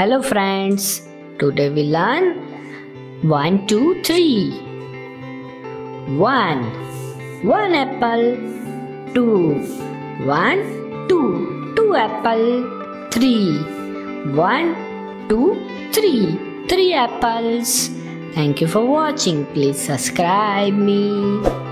Hello friends, today we learn 1 2 3. 1 1 apple, 2 1 2 2 apple, 3 1 2 3 3 apples. Thank you for watching. Please subscribe me.